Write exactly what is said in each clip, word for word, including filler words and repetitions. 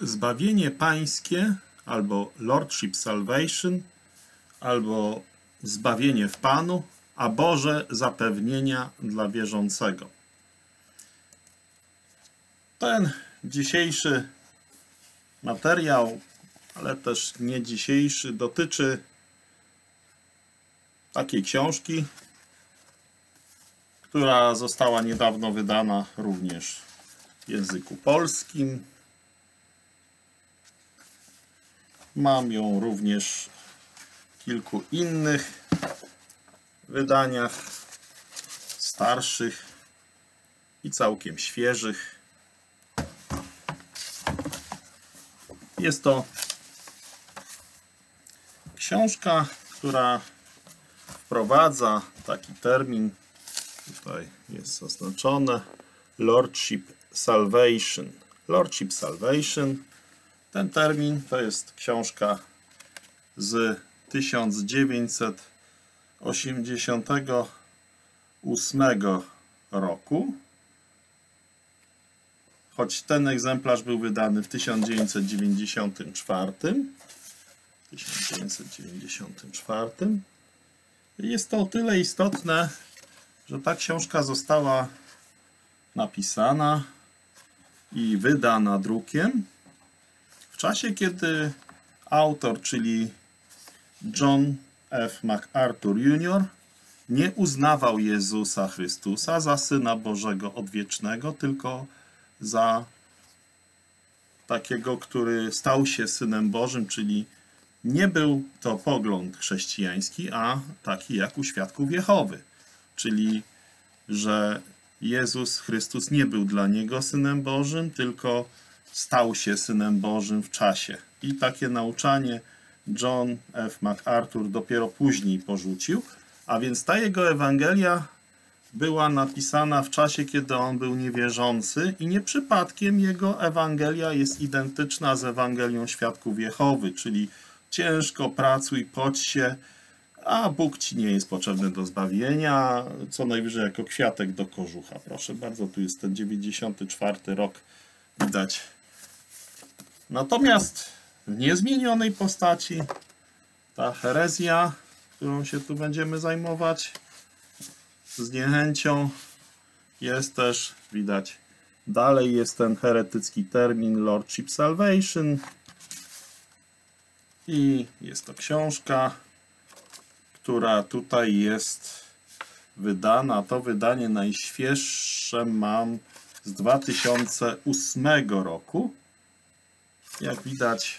Zbawienie pańskie, albo Lordship Salvation, albo zbawienie w Panu, a Boże zapewnienia dla wierzącego. Ten dzisiejszy materiał, ale też nie dzisiejszy, dotyczy takiej książki, która została niedawno wydana również w języku polskim. Mam ją również w kilku innych wydaniach starszych i całkiem świeżych. Jest to książka, która wprowadza taki termin, tutaj jest zaznaczone, Lordship Salvation. Lordship Salvation. Ten termin to jest książka z tysiąc dziewięćset osiemdziesiątego ósmego roku. Choć ten egzemplarz był wydany w tysiąc dziewięćset dziewięćdziesiątym czwartym. Jest to o tyle istotne, że ta książka została napisana i wydana drukiem w czasie, kiedy autor, czyli John F. MacArthur junior nie uznawał Jezusa Chrystusa za Syna Bożego Odwiecznego, tylko za takiego, który stał się Synem Bożym, czyli nie był to pogląd chrześcijański, a taki jak u Świadków Jehowy, czyli że Jezus Chrystus nie był dla niego Synem Bożym, tylko stał się Synem Bożym w czasie. I takie nauczanie John F. MacArthur dopiero później porzucił, a więc ta jego Ewangelia była napisana w czasie, kiedy on był niewierzący i nie przypadkiem jego Ewangelia jest identyczna z Ewangelią Świadków Jehowy, czyli ciężko pracuj, poć się, a Bóg ci nie jest potrzebny do zbawienia, co najwyżej jako kwiatek do kożucha. Proszę bardzo, tu jest ten dziewięćdziesiąty czwarty rok, widać. Natomiast w niezmienionej postaci ta herezja, którą się tu będziemy zajmować z niechęcią, jest też, widać, dalej jest ten heretycki termin Lordship Salvation i jest to książka, która tutaj jest wydana. To wydanie najświeższe mam z dwa tysiące ósmego roku. Jak widać,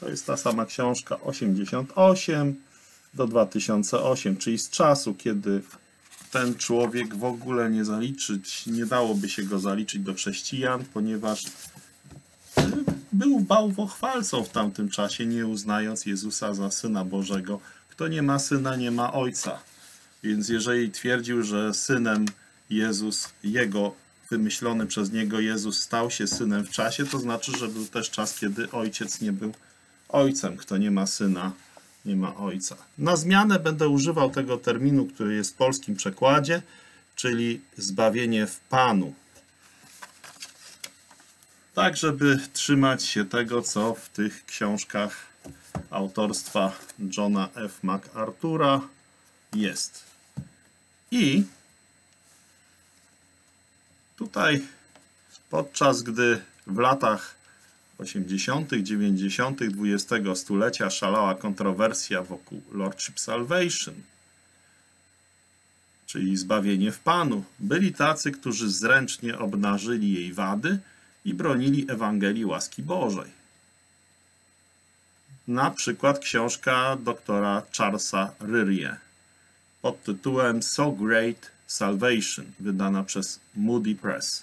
to jest ta sama książka osiemdziesiąt osiem do dwa tysiące ósmego, czyli z czasu, kiedy ten człowiek w ogóle nie zaliczyć, nie dałoby się go zaliczyć do chrześcijan, ponieważ był bałwochwalcą w tamtym czasie, nie uznając Jezusa za Syna Bożego. Kto nie ma Syna, nie ma Ojca. Więc jeżeli twierdził, że Synem Jezus, jego wymyślony przez niego Jezus stał się Synem w czasie, to znaczy, że był też czas, kiedy Ojciec nie był Ojcem. Kto nie ma Syna, nie ma Ojca. Na zmianę będę używał tego terminu, który jest w polskim przekładzie, czyli zbawienie w Panu. Tak, żeby trzymać się tego, co w tych książkach autorstwa Johna F. MacArthura jest. I tutaj, podczas gdy w latach osiemdziesiątych, dziewięćdziesiątych, dwudziestego stulecia szalała kontrowersja wokół Lordship Salvation, czyli zbawienie w Panu, byli tacy, którzy zręcznie obnażyli jej wady i bronili Ewangelii łaski Bożej. Na przykład książka doktora Charlesa Ryrie pod tytułem So Great Salvation, wydana przez Moody Press.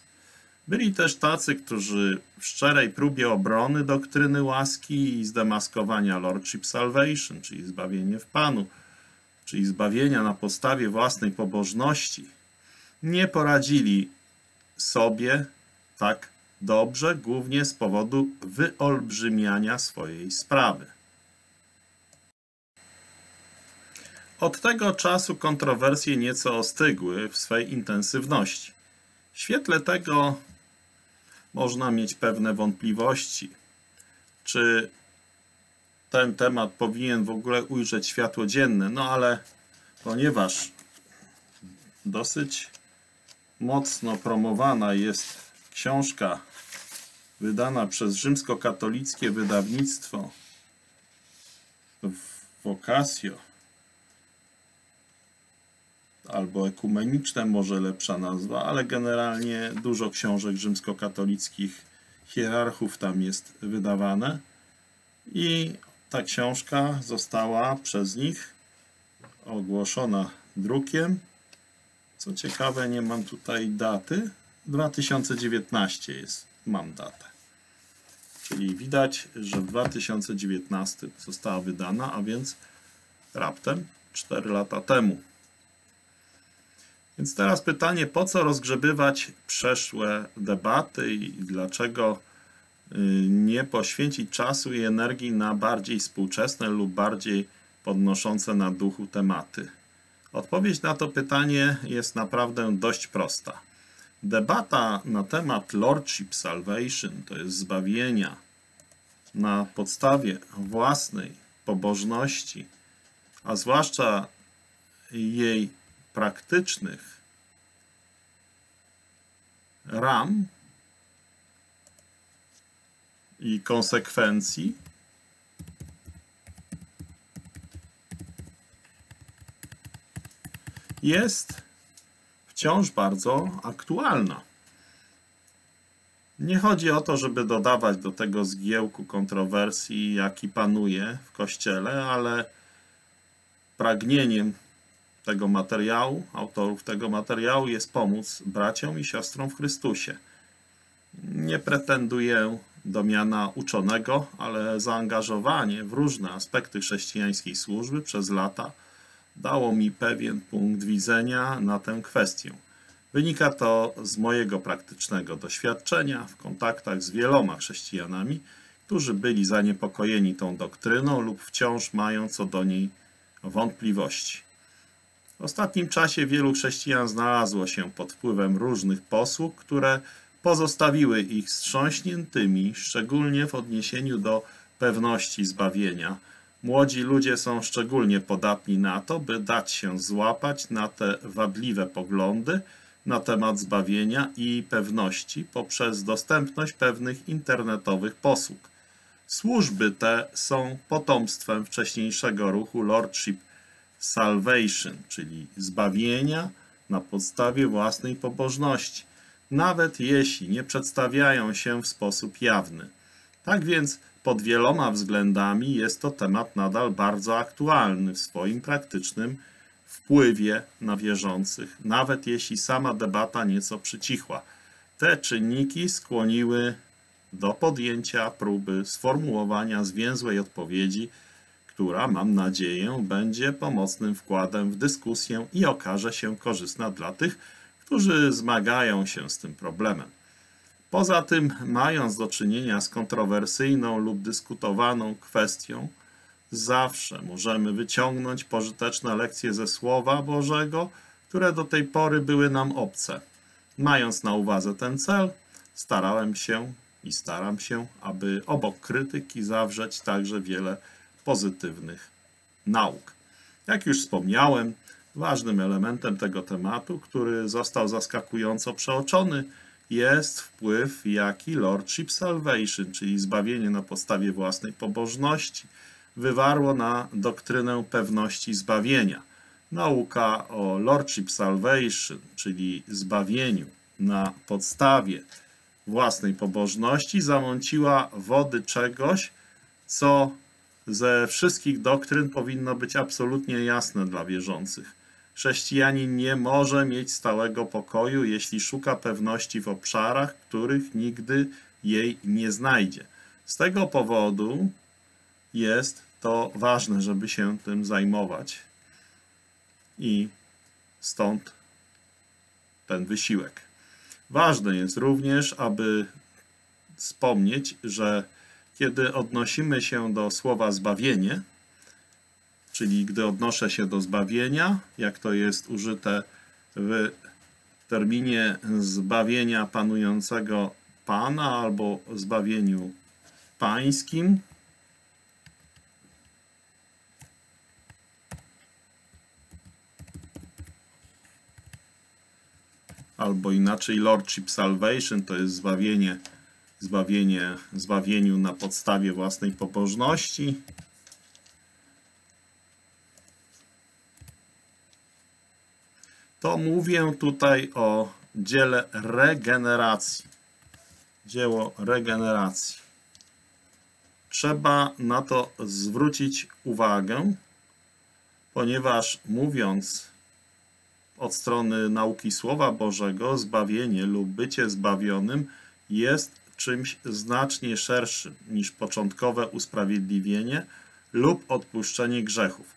Byli też tacy, którzy w szczerej próbie obrony doktryny łaski i zdemaskowania Lordship Salvation, czyli zbawienie w Panu, czyli zbawienia na podstawie własnej pobożności, nie poradzili sobie tak dobrze, głównie z powodu wyolbrzymiania swojej sprawy. Od tego czasu kontrowersje nieco ostygły w swej intensywności. W świetle tego można mieć pewne wątpliwości, czy ten temat powinien w ogóle ujrzeć światło dzienne. No ale ponieważ dosyć mocno promowana jest książka wydana przez rzymskokatolickie wydawnictwo Vocatio, albo ekumeniczne, może lepsza nazwa, ale generalnie dużo książek rzymskokatolickich hierarchów tam jest wydawane i ta książka została przez nich ogłoszona drukiem. Co ciekawe, nie mam tutaj daty. dwa tysiące dziewiętnaście jest, mam datę. Czyli widać, że w dwa tysiące dziewiętnastym została wydana, a więc raptem cztery lata temu. Więc teraz pytanie, po co rozgrzebywać przeszłe debaty i dlaczego nie poświęcić czasu i energii na bardziej współczesne lub bardziej podnoszące na duchu tematy? Odpowiedź na to pytanie jest naprawdę dość prosta. Debata na temat Lordship Salvation, to jest zbawienia na podstawie własnej pobożności, a zwłaszcza jej praktycznych ram i konsekwencji, jest wciąż bardzo aktualna. Nie chodzi o to, żeby dodawać do tego zgiełku kontrowersji, jaki panuje w Kościele, ale pragnieniem tego materiału, autorów tego materiału, jest pomóc braciom i siostrom w Chrystusie. Nie pretenduję do miana uczonego, ale zaangażowanie w różne aspekty chrześcijańskiej służby przez lata dało mi pewien punkt widzenia na tę kwestię. Wynika to z mojego praktycznego doświadczenia w kontaktach z wieloma chrześcijanami, którzy byli zaniepokojeni tą doktryną lub wciąż mają co do niej wątpliwości. W ostatnim czasie wielu chrześcijan znalazło się pod wpływem różnych posług, które pozostawiły ich wstrząśniętymi, szczególnie w odniesieniu do pewności zbawienia. Młodzi ludzie są szczególnie podatni na to, by dać się złapać na te wadliwe poglądy na temat zbawienia i pewności poprzez dostępność pewnych internetowych posług. Służby te są potomstwem wcześniejszego ruchu Lordship Salvation, czyli zbawienia na podstawie własnej pobożności, nawet jeśli nie przedstawiają się w sposób jawny. Tak więc pod wieloma względami jest to temat nadal bardzo aktualny w swoim praktycznym wpływie na wierzących, nawet jeśli sama debata nieco przycichła. Te czynniki skłoniły do podjęcia próby sformułowania zwięzłej odpowiedzi, która, mam nadzieję, będzie pomocnym wkładem w dyskusję i okaże się korzystna dla tych, którzy zmagają się z tym problemem. Poza tym, mając do czynienia z kontrowersyjną lub dyskutowaną kwestią, zawsze możemy wyciągnąć pożyteczne lekcje ze Słowa Bożego, które do tej pory były nam obce. Mając na uwadze ten cel, starałem się i staram się, aby obok krytyki zawrzeć także wiele pozytywnych nauk. Jak już wspomniałem, ważnym elementem tego tematu, który został zaskakująco przeoczony, jest wpływ, jaki Lordship Salvation, czyli zbawienie na podstawie własnej pobożności, wywarło na doktrynę pewności zbawienia. Nauka o Lordship Salvation, czyli zbawieniu na podstawie własnej pobożności, zamąciła wody czegoś, co ze wszystkich doktryn powinno być absolutnie jasne dla wierzących. Chrześcijanin nie może mieć stałego pokoju, jeśli szuka pewności w obszarach, których nigdy jej nie znajdzie. Z tego powodu jest to ważne, żeby się tym zajmować. I stąd ten wysiłek. Ważne jest również, aby wspomnieć, że kiedy odnosimy się do słowa zbawienie, czyli gdy odnoszę się do zbawienia, jak to jest użyte w terminie zbawienia panującego Pana albo zbawieniu Pańskim. Albo inaczej Lordship Salvation, to jest zbawienie, zbawienie, zbawieniu na podstawie własnej pobożności. To mówię tutaj o dziele regeneracji. Dzieło regeneracji. Trzeba na to zwrócić uwagę, ponieważ mówiąc od strony nauki Słowa Bożego, zbawienie lub bycie zbawionym jest czymś znacznie szerszym niż początkowe usprawiedliwienie lub odpuszczenie grzechów.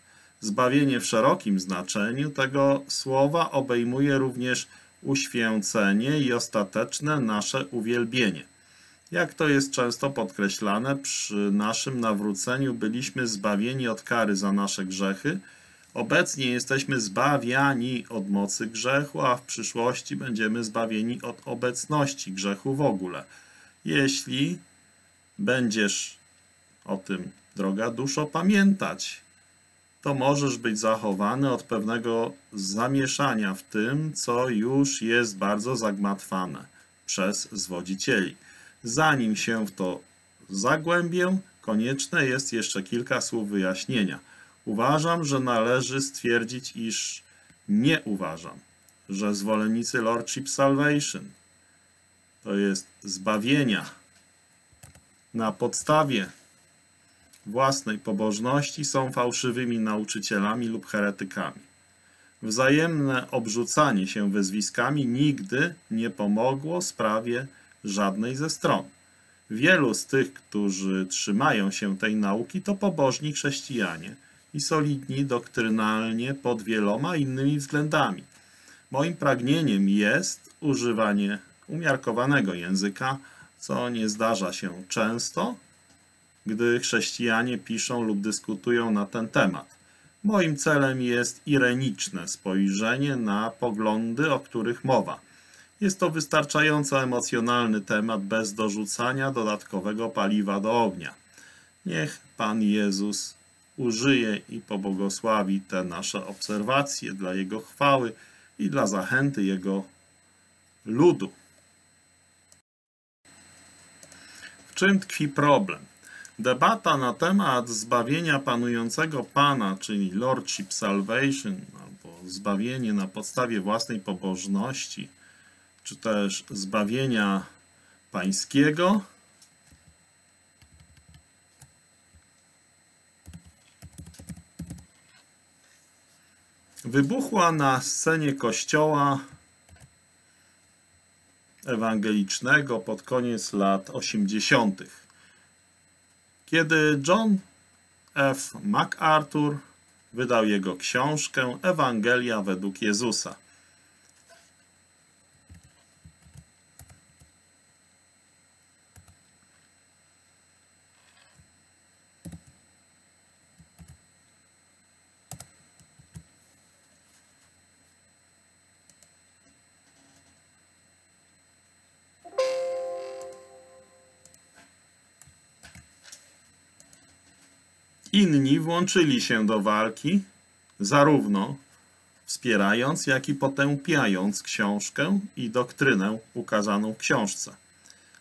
Zbawienie w szerokim znaczeniu tego słowa obejmuje również uświęcenie i ostateczne nasze uwielbienie. Jak to jest często podkreślane, przy naszym nawróceniu byliśmy zbawieni od kary za nasze grzechy. Obecnie jesteśmy zbawiani od mocy grzechu, a w przyszłości będziemy zbawieni od obecności grzechu w ogóle. Jeśli będziesz o tym, droga duszo, pamiętać, to możesz być zachowany od pewnego zamieszania w tym, co już jest bardzo zagmatwane przez zwodzicieli. Zanim się w to zagłębię, konieczne jest jeszcze kilka słów wyjaśnienia. Uważam, że należy stwierdzić, iż nie uważam, że zwolennicy Lordship Salvation, to jest zbawienia na podstawie własnej pobożności, są fałszywymi nauczycielami lub heretykami. Wzajemne obrzucanie się wyzwiskami nigdy nie pomogło sprawie żadnej ze stron. Wielu z tych, którzy trzymają się tej nauki, to pobożni chrześcijanie i solidni doktrynalnie pod wieloma innymi względami. Moim pragnieniem jest używanie umiarkowanego języka, co nie zdarza się często, gdy chrześcijanie piszą lub dyskutują na ten temat. Moim celem jest ironiczne spojrzenie na poglądy, o których mowa. Jest to wystarczająco emocjonalny temat bez dorzucania dodatkowego paliwa do ognia. Niech Pan Jezus użyje i pobłogosławi te nasze obserwacje dla Jego chwały i dla zachęty Jego ludu. W czym tkwi problem? Debata na temat zbawienia panującego Pana, czyli Lordship Salvation, albo zbawienie na podstawie własnej pobożności, czy też zbawienia pańskiego, wybuchła na scenie Kościoła ewangelicznego pod koniec lat osiemdziesiątych. Kiedy John F. MacArthur wydał jego książkę Ewangelia według Jezusa. Inni włączyli się do walki, zarówno wspierając, jak i potępiając książkę i doktrynę ukazaną w książce.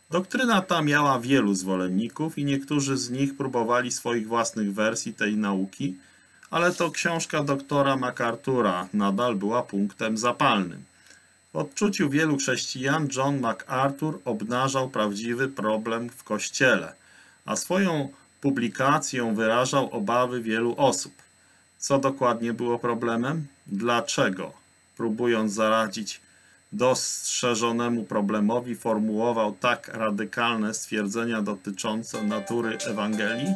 Doktryna ta miała wielu zwolenników i niektórzy z nich próbowali swoich własnych wersji tej nauki, ale to książka doktora MacArthura nadal była punktem zapalnym. W odczuciu wielu chrześcijan John MacArthur obnażał prawdziwy problem w Kościele, a swoją publikacją wyrażał obawy wielu osób. Co dokładnie było problemem? Dlaczego? Próbując zaradzić dostrzeżonemu problemowi, formułował tak radykalne stwierdzenia dotyczące natury Ewangelii?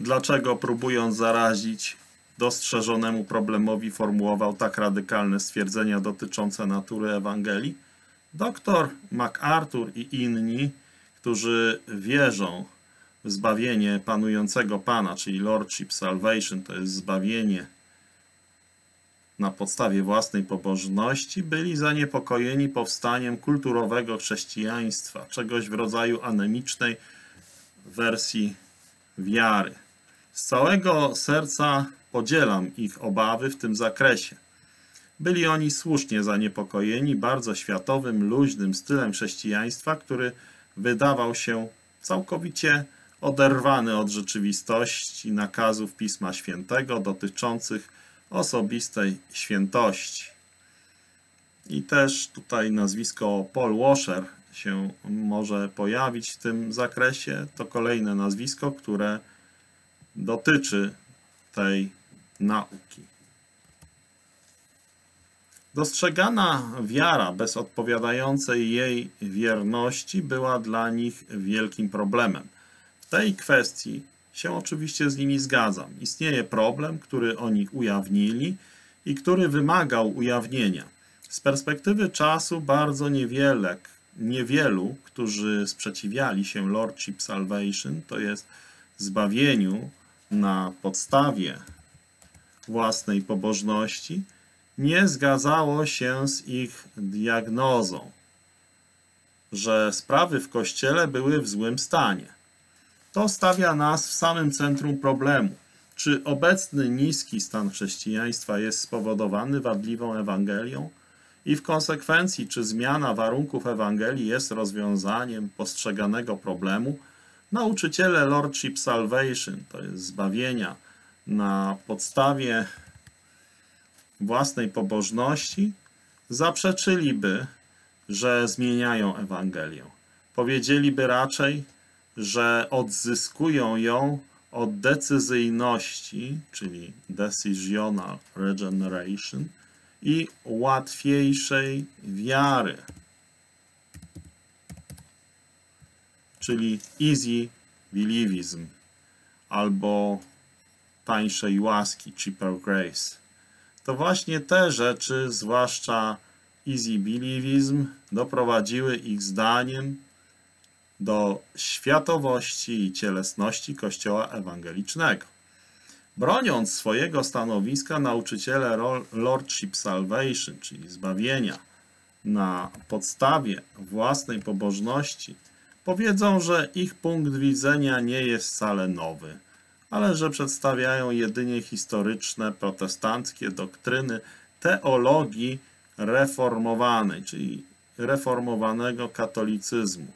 Dlaczego próbując zaradzić dostrzeżonemu problemowi formułował tak radykalne stwierdzenia dotyczące natury Ewangelii? Doktor MacArthur i inni, którzy wierzą w zbawienie panującego Pana, czyli Lordship Salvation, to jest zbawienie na podstawie własnej pobożności byli zaniepokojeni powstaniem kulturowego chrześcijaństwa, czegoś w rodzaju anemicznej wersji wiary. Z całego serca podzielam ich obawy w tym zakresie. Byli oni słusznie zaniepokojeni bardzo światowym, luźnym stylem chrześcijaństwa, który wydawał się całkowicie oderwany od rzeczywistości nakazów Pisma Świętego dotyczących osobistej świętości. I też tutaj nazwisko Paul Washer się może pojawić w tym zakresie. To kolejne nazwisko, które dotyczy tej nauki. Dostrzegana wiara bez odpowiadającej jej wierności była dla nich wielkim problemem. W tej kwestii się oczywiście z nimi zgadzam. Istnieje problem, który oni ujawnili i który wymagał ujawnienia. Z perspektywy czasu bardzo niewiele, niewielu, którzy sprzeciwiali się Lordship Salvation, to jest zbawieniu na podstawie własnej pobożności, nie zgadzało się z ich diagnozą, że sprawy w Kościele były w złym stanie. To stawia nas w samym centrum problemu. Czy obecny niski stan chrześcijaństwa jest spowodowany wadliwą Ewangelią i w konsekwencji, czy zmiana warunków Ewangelii jest rozwiązaniem postrzeganego problemu? Nauczyciele Lordship Salvation, to jest zbawienia na podstawie własnej pobożności, zaprzeczyliby, że zmieniają Ewangelię. Powiedzieliby raczej, że odzyskują ją od decyzyjności, czyli decisional regeneration, i łatwiejszej wiary, czyli easy believism, albo tańszej łaski, cheaper grace. To właśnie te rzeczy, zwłaszcza easy believism, doprowadziły ich zdaniem do światowości i cielesności Kościoła ewangelicznego. Broniąc swojego stanowiska, nauczyciele Lordship Salvation, czyli zbawienia na podstawie własnej pobożności, powiedzą, że ich punkt widzenia nie jest wcale nowy, ale że przedstawiają jedynie historyczne, protestanckie doktryny teologii reformowanej, czyli reformowanego katolicyzmu,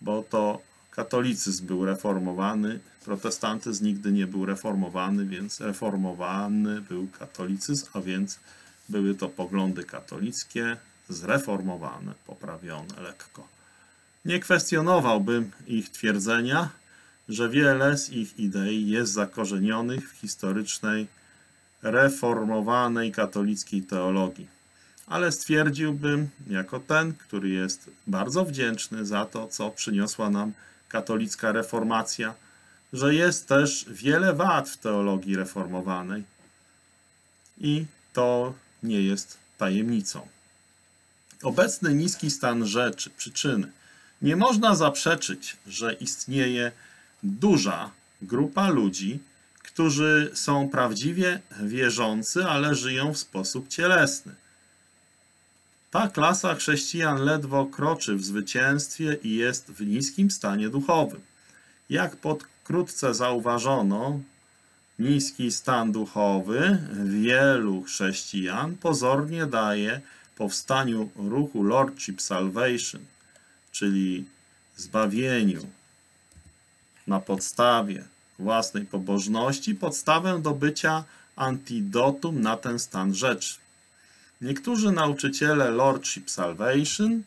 bo to katolicyzm był reformowany, protestantyzm nigdy nie był reformowany, więc reformowany był katolicyzm, a więc były to poglądy katolickie, zreformowane, poprawione lekko. Nie kwestionowałbym ich twierdzenia, że wiele z ich idei jest zakorzenionych w historycznej, reformowanej katolickiej teologii. Ale stwierdziłbym, jako ten, który jest bardzo wdzięczny za to, co przyniosła nam katolicka reformacja, że jest też wiele wad w teologii reformowanej i to nie jest tajemnicą. Obecny niski stan rzeczy, przyczyny. Nie można zaprzeczyć, że istnieje duża grupa ludzi, którzy są prawdziwie wierzący, ale żyją w sposób cielesny. Ta klasa chrześcijan ledwo kroczy w zwycięstwie i jest w niskim stanie duchowym. Jak pokrótce zauważono, niski stan duchowy wielu chrześcijan pozornie daje powstaniu ruchu Lordship Salvation, czyli zbawieniu na podstawie własnej pobożności, podstawę do bycia antidotum na ten stan rzeczy. Niektórzy nauczyciele Lordship Salvation,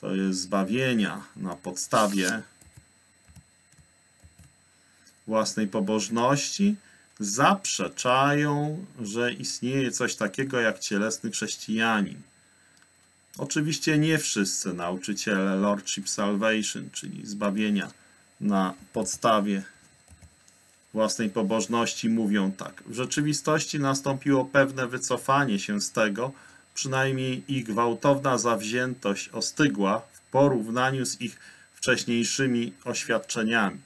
to jest zbawienia na podstawie własnej pobożności, zaprzeczają, że istnieje coś takiego jak cielesny chrześcijanin. Oczywiście nie wszyscy nauczyciele Lordship Salvation, czyli zbawienia na podstawie własnej pobożności, mówią tak. W rzeczywistości nastąpiło pewne wycofanie się z tego, przynajmniej ich gwałtowna zawziętość ostygła w porównaniu z ich wcześniejszymi oświadczeniami.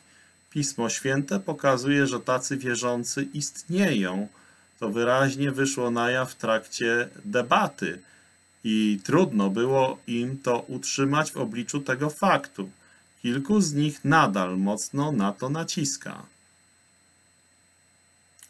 Pismo Święte pokazuje, że tacy wierzący istnieją to wyraźnie wyszło na jaw w trakcie debaty i trudno było im to utrzymać w obliczu tego faktu. Kilku z nich nadal mocno na to naciska.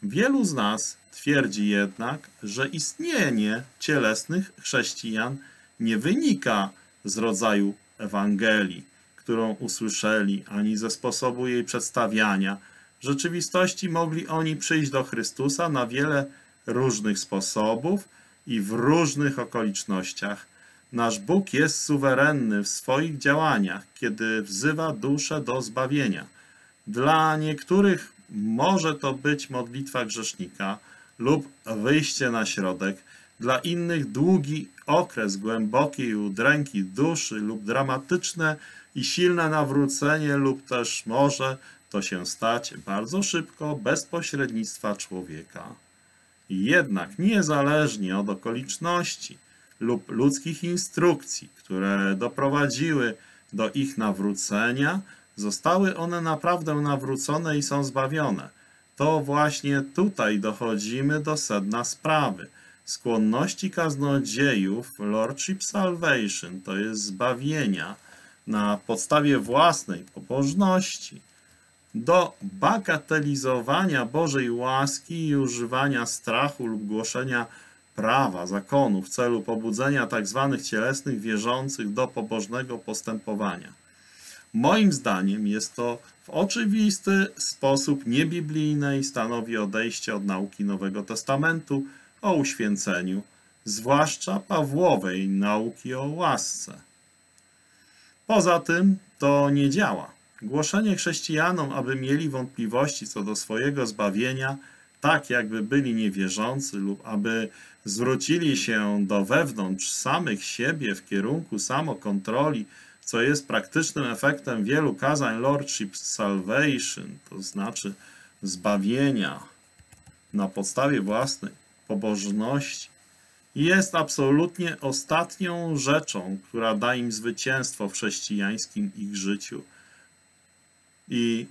Wielu z nas twierdzi jednak, że istnienie cielesnych chrześcijan nie wynika z rodzaju Ewangelii, którą usłyszeli, ani ze sposobu jej przedstawiania. W rzeczywistości mogli oni przyjść do Chrystusa na wiele różnych sposobów i w różnych okolicznościach. Nasz Bóg jest suwerenny w swoich działaniach, kiedy wzywa duszę do zbawienia. Dla niektórych może to być modlitwa grzesznika lub wyjście na środek, dla innych długi okres głębokiej udręki duszy lub dramatyczne i silne nawrócenie, lub też może to się stać bardzo szybko, bez pośrednictwa człowieka. Jednak niezależnie od okoliczności lub ludzkich instrukcji, które doprowadziły do ich nawrócenia, zostały one naprawdę nawrócone i są zbawione. To właśnie tutaj dochodzimy do sedna sprawy. Skłonności kaznodziejów Lordship Salvation, to jest zbawienia na podstawie własnej pobożności, do bagatelizowania Bożej łaski i używania strachu lub głoszenia prawa, zakonu w celu pobudzenia tzw. cielesnych wierzących do pobożnego postępowania. Moim zdaniem jest to w oczywisty sposób niebiblijne i stanowi odejście od nauki Nowego Testamentu o uświęceniu, zwłaszcza Pawłowej nauki o łasce. Poza tym to nie działa. Głoszenie chrześcijanom, aby mieli wątpliwości co do swojego zbawienia, tak jakby byli niewierzący lub aby zwrócili się do wewnątrz samych siebie w kierunku samokontroli, co jest praktycznym efektem wielu kazań Lordship Salvation, to znaczy zbawienia na podstawie własnej pobożności, jest absolutnie ostatnią rzeczą, która da im zwycięstwo w chrześcijańskim ich życiu. I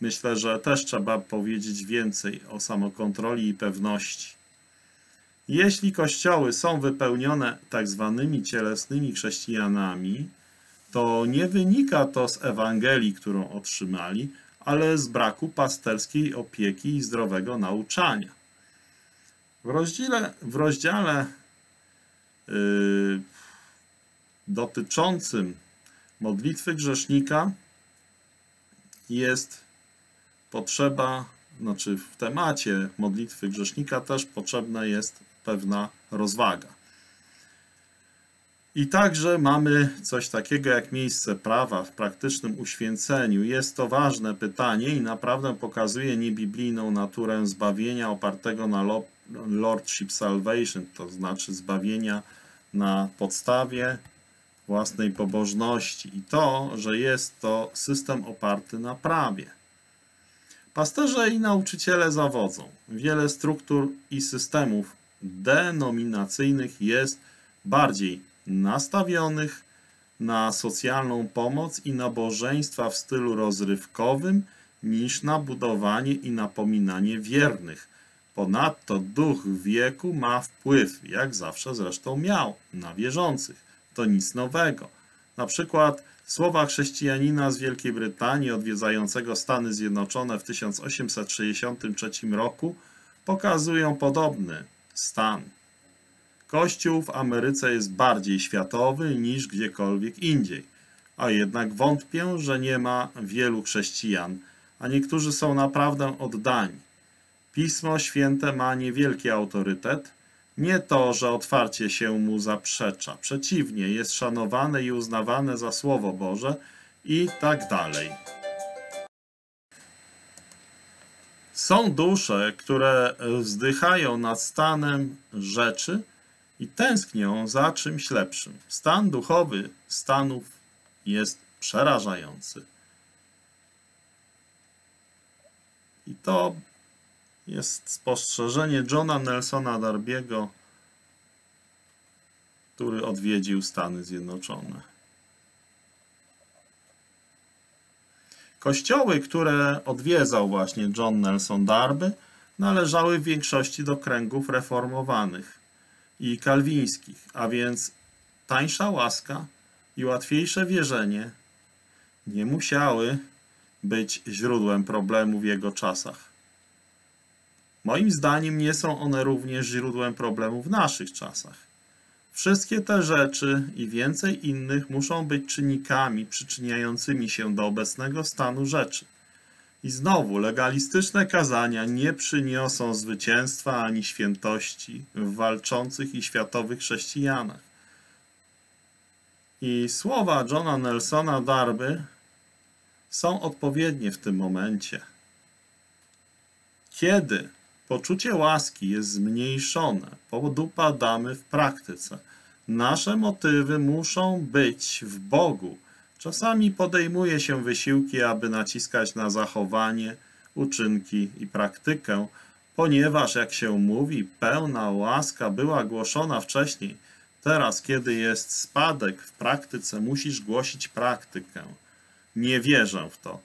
myślę, że też trzeba powiedzieć więcej o samokontroli i pewności. Jeśli kościoły są wypełnione tak zwanymi cielesnymi chrześcijanami, to nie wynika to z Ewangelii, którą otrzymali, ale z braku pasterskiej opieki i zdrowego nauczania. W rozdziale, w rozdziale yy, dotyczącym modlitwy grzesznika jest potrzeba, znaczy w temacie modlitwy grzesznika też potrzebna jest pewna rozwaga. I także mamy coś takiego jak miejsce prawa w praktycznym uświęceniu. Jest to ważne pytanie i naprawdę pokazuje niebiblijną naturę zbawienia opartego na Lordship Salvation, to znaczy zbawienia na podstawie własnej pobożności i to, że jest to system oparty na prawie. Pasterze i nauczyciele zawodzą. Wiele struktur i systemów denominacyjnych jest bardziej nastawionych na socjalną pomoc i nabożeństwa w stylu rozrywkowym niż na budowanie i napominanie wiernych. Ponadto duch wieku ma wpływ, jak zawsze zresztą miał, na wierzących. To nic nowego. Na przykład słowa chrześcijanina z Wielkiej Brytanii odwiedzającego Stany Zjednoczone w tysiąc osiemset sześćdziesiątym trzecim roku pokazują podobny stan. Kościół w Ameryce jest bardziej światowy niż gdziekolwiek indziej, a jednak wątpię, że nie ma wielu chrześcijan, a niektórzy są naprawdę oddani. Pismo Święte ma niewielki autorytet, nie to, że otwarcie się mu zaprzecza. Przeciwnie, jest szanowane i uznawane za Słowo Boże i tak dalej. Są dusze, które wzdychają nad stanem rzeczy i tęsknią za czymś lepszym. Stan duchowy stanów jest przerażający. I to jest spostrzeżenie Johna Nelsona Darbiego, który odwiedził Stany Zjednoczone. Kościoły, które odwiedzał właśnie John Nelson Darby, należały w większości do kręgów reformowanych i kalwińskich, a więc tańsza łaska i łatwiejsze wierzenie nie musiały być źródłem problemu w jego czasach. Moim zdaniem nie są one również źródłem problemu w naszych czasach. Wszystkie te rzeczy i więcej innych muszą być czynnikami przyczyniającymi się do obecnego stanu rzeczy. I znowu, legalistyczne kazania nie przyniosą zwycięstwa ani świętości w walczących i światowych chrześcijanach. I słowa Johna Nelsona Darby są odpowiednie w tym momencie. Kiedy poczucie łaski jest zmniejszone, podupadamy w praktyce. Nasze motywy muszą być w Bogu. Czasami podejmuje się wysiłki, aby naciskać na zachowanie, uczynki i praktykę, ponieważ, jak się mówi, pełna łaska była głoszona wcześniej. Teraz, kiedy jest spadek w praktyce, musisz głosić praktykę. Nie wierzę w to.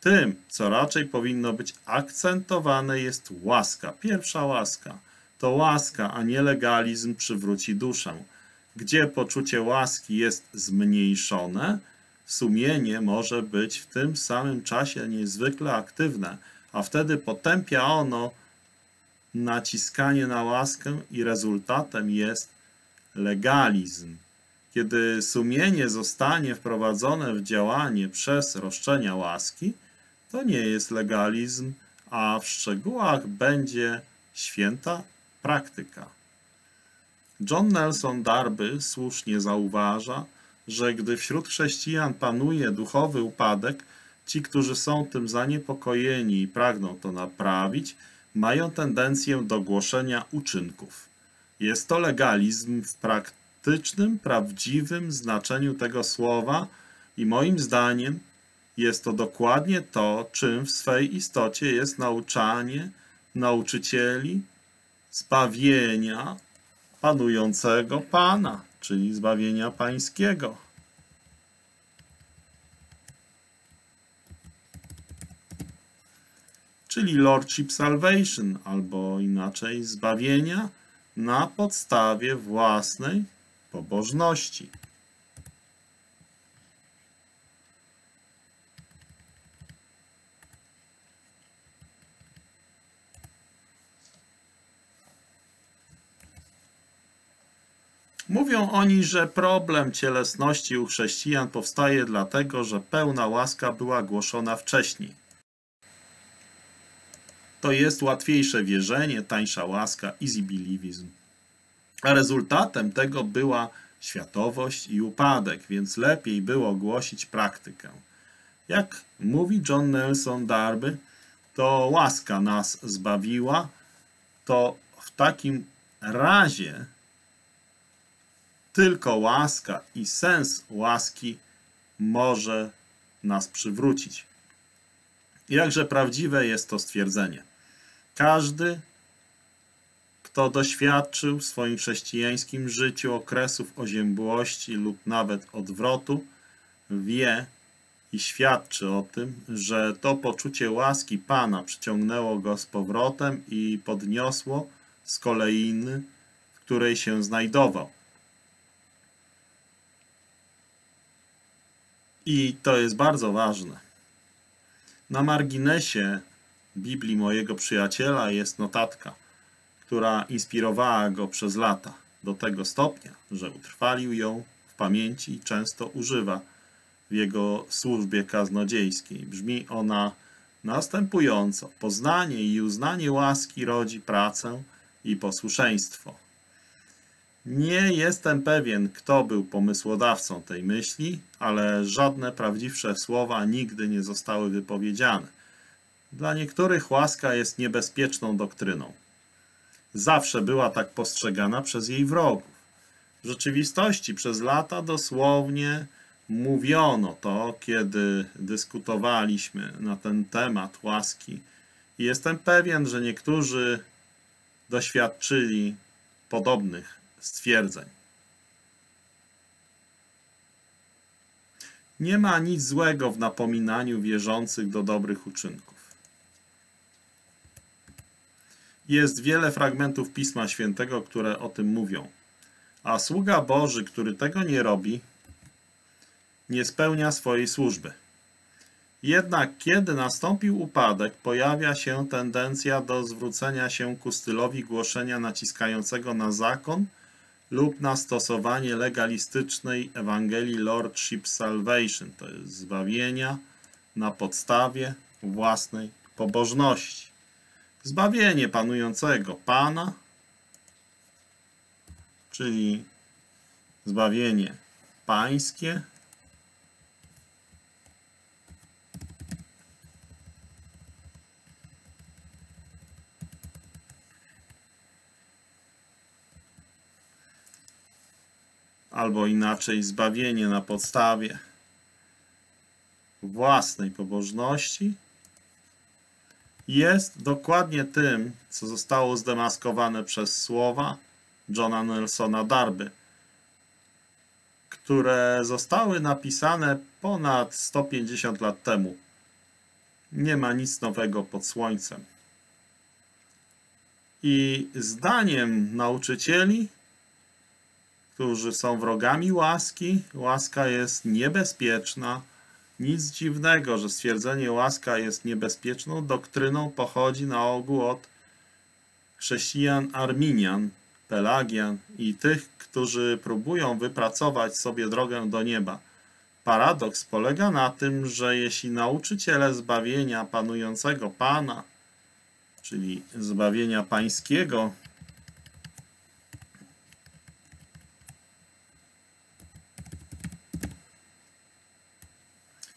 Tym, co raczej powinno być akcentowane, jest łaska. Pierwsza łaska. To łaska, a nie legalizm przywróci duszę. Gdzie poczucie łaski jest zmniejszone, sumienie może być w tym samym czasie niezwykle aktywne, a wtedy potępia ono naciskanie na łaskę i rezultatem jest legalizm. Kiedy sumienie zostanie wprowadzone w działanie przez roszczenia łaski, to nie jest legalizm, a w szczegółach będzie święta praktyka. John Nelson Darby słusznie zauważa, że gdy wśród chrześcijan panuje duchowy upadek, ci, którzy są tym zaniepokojeni i pragną to naprawić, mają tendencję do głoszenia uczynków. Jest to legalizm w praktycznym, prawdziwym znaczeniu tego słowa i moim zdaniem jest to dokładnie to, czym w swej istocie jest nauczanie nauczycieli zbawienia panującego Pana, czyli zbawienia pańskiego. Czyli Lordship Salvation, albo inaczej zbawienia na podstawie własnej pobożności. Mówią oni, że problem cielesności u chrześcijan powstaje dlatego, że pełna łaska była głoszona wcześniej. To jest łatwiejsze wierzenie, tańsza łaska, easy believizm. A rezultatem tego była światowość i upadek, więc lepiej było głosić praktykę. Jak mówi John Nelson Darby, to łaska nas zbawiła, to w takim razie tylko łaska i sens łaski może nas przywrócić. Jakże prawdziwe jest to stwierdzenie. Każdy, kto doświadczył w swoim chrześcijańskim życiu okresów oziębłości lub nawet odwrotu, wie i świadczy o tym, że to poczucie łaski Pana przyciągnęło go z powrotem i podniosło z koleiny, w której się znajdował. I to jest bardzo ważne. Na marginesie Biblii mojego przyjaciela jest notatka, która inspirowała go przez lata do tego stopnia, że utrwalił ją w pamięci i często używa w jego służbie kaznodziejskiej. Brzmi ona następująco. Poznanie i uznanie łaski rodzi pracę i posłuszeństwo. Nie jestem pewien, kto był pomysłodawcą tej myśli, ale żadne prawdziwsze słowa nigdy nie zostały wypowiedziane. Dla niektórych łaska jest niebezpieczną doktryną. Zawsze była tak postrzegana przez jej wrogów. W rzeczywistości przez lata dosłownie mówiono to, kiedy dyskutowaliśmy na ten temat łaski. I jestem pewien, że niektórzy doświadczyli podobnych stwierdzeń. Nie ma nic złego w napominaniu wierzących do dobrych uczynków. Jest wiele fragmentów Pisma Świętego, które o tym mówią. A sługa Boży, który tego nie robi, nie spełnia swojej służby. Jednak kiedy nastąpił upadek, pojawia się tendencja do zwrócenia się ku stylowi głoszenia naciskającego na zakon lub na stosowanie legalistycznej Ewangelii Lordship Salvation, to jest zbawienia na podstawie własnej pobożności. Zbawienie panującego Pana, czyli zbawienie pańskie, albo inaczej zbawienie na podstawie własnej pobożności, jest dokładnie tym, co zostało zdemaskowane przez słowa Johna Nelsona Darby, które zostały napisane ponad sto pięćdziesiąt lat temu. Nie ma nic nowego pod słońcem. I zdaniem nauczycieli, którzy są wrogami łaski, łaska jest niebezpieczna. Nic dziwnego, że stwierdzenie łaska jest niebezpieczną doktryną pochodzi na ogół od chrześcijan, arminian, pelagian i tych, którzy próbują wypracować sobie drogę do nieba. Paradoks polega na tym, że jeśli nauczyciele zbawienia panującego Pana, czyli zbawienia pańskiego,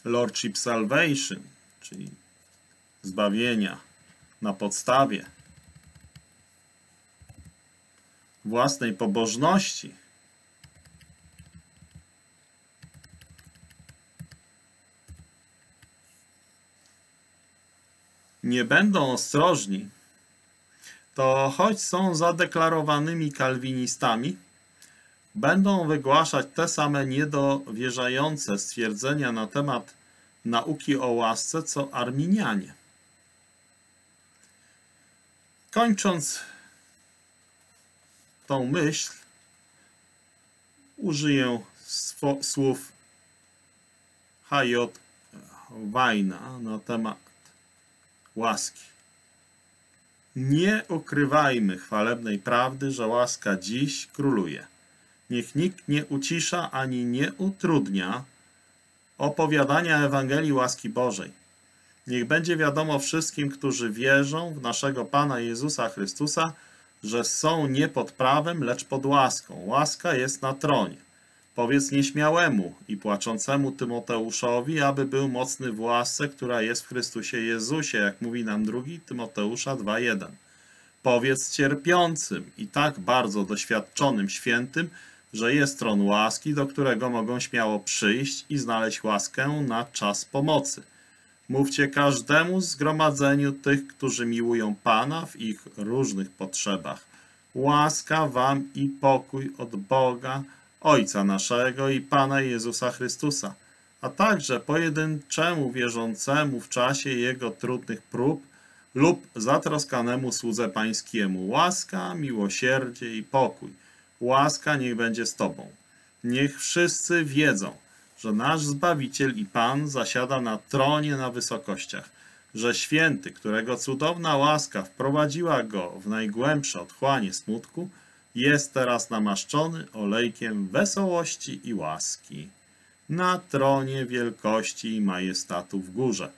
Lordship Salvation, czyli zbawienia na podstawie własnej pobożności, nie będą ostrożni, to choć są zadeklarowanymi kalwinistami, będą wygłaszać te same niedowierzające stwierdzenia na temat nauki o łasce, co arminianie. Kończąc tą myśl, użyję słów H J Waina na temat łaski. Nie ukrywajmy chwalebnej prawdy, że łaska dziś króluje. Niech nikt nie ucisza ani nie utrudnia opowiadania Ewangelii łaski Bożej. Niech będzie wiadomo wszystkim, którzy wierzą w naszego Pana Jezusa Chrystusa, że są nie pod prawem, lecz pod łaską. Łaska jest na tronie. Powiedz nieśmiałemu i płaczącemu Tymoteuszowi, aby był mocny w łasce, która jest w Chrystusie Jezusie, jak mówi nam drugi Tymoteusza dwa jeden. Powiedz cierpiącym i tak bardzo doświadczonym świętym, że jest tron łaski, do którego mogą śmiało przyjść i znaleźć łaskę na czas pomocy. Mówcie każdemu zgromadzeniu tych, którzy miłują Pana w ich różnych potrzebach. Łaska wam i pokój od Boga, Ojca naszego i Pana Jezusa Chrystusa, a także pojedynczemu wierzącemu w czasie jego trudnych prób lub zatroskanemu słudze pańskiemu. Łaska, miłosierdzie i pokój. Łaska niech będzie z Tobą. Niech wszyscy wiedzą, że nasz Zbawiciel i Pan zasiada na tronie na wysokościach, że święty, którego cudowna łaska wprowadziła go w najgłębsze otchłanie smutku, jest teraz namaszczony olejkiem wesołości i łaski, na tronie wielkości i majestatu w górze.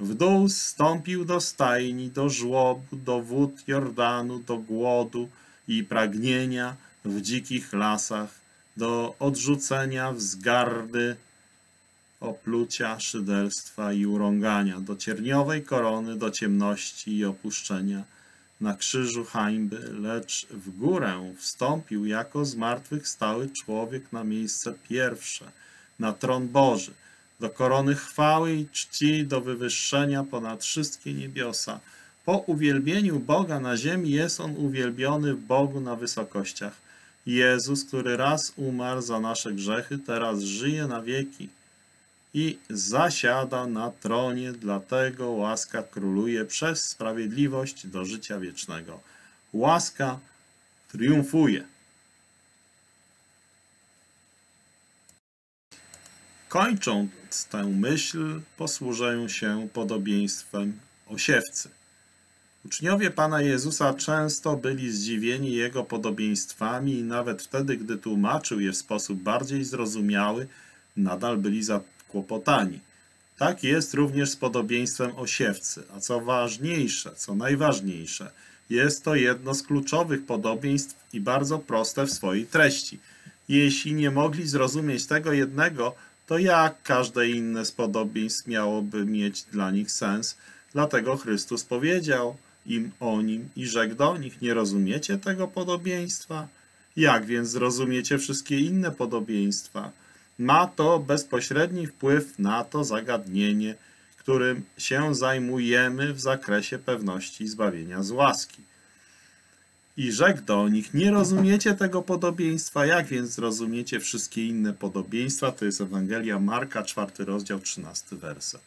W dół zstąpił do stajni, do żłobu, do wód Jordanu, do głodu i pragnienia w dzikich lasach, do odrzucenia wzgardy, oplucia, szyderstwa i urągania, do cierniowej korony, do ciemności i opuszczenia, na krzyżu hańby, lecz w górę wstąpił jako zmartwychwstały człowiek na miejsce pierwsze, na tron Boży, do korony chwały i czci, do wywyższenia ponad wszystkie niebiosa. Po uwielbieniu Boga na ziemi jest On uwielbiony w Bogu na wysokościach. Jezus, który raz umarł za nasze grzechy, teraz żyje na wieki i zasiada na tronie, dlatego łaska króluje przez sprawiedliwość do życia wiecznego. Łaska triumfuje. Kończąc tę myśl, posłużę się podobieństwem o siewcy. Uczniowie Pana Jezusa często byli zdziwieni Jego podobieństwami i nawet wtedy, gdy tłumaczył je w sposób bardziej zrozumiały, nadal byli zakłopotani. Tak jest również z podobieństwem o siewcy, a co ważniejsze, co najważniejsze, jest to jedno z kluczowych podobieństw i bardzo proste w swojej treści. Jeśli nie mogli zrozumieć tego jednego, to jak każde inne z podobieństw miałoby mieć dla nich sens? Dlatego Chrystus powiedział im o nim i rzekł do nich, nie rozumiecie tego podobieństwa? Jak więc zrozumiecie wszystkie inne podobieństwa? Ma to bezpośredni wpływ na to zagadnienie, którym się zajmujemy w zakresie pewności zbawienia z łaski. I rzekł do nich, nie rozumiecie tego podobieństwa, jak więc zrozumiecie wszystkie inne podobieństwa? To jest Ewangelia Marka, czwarty rozdział, trzynasty werset.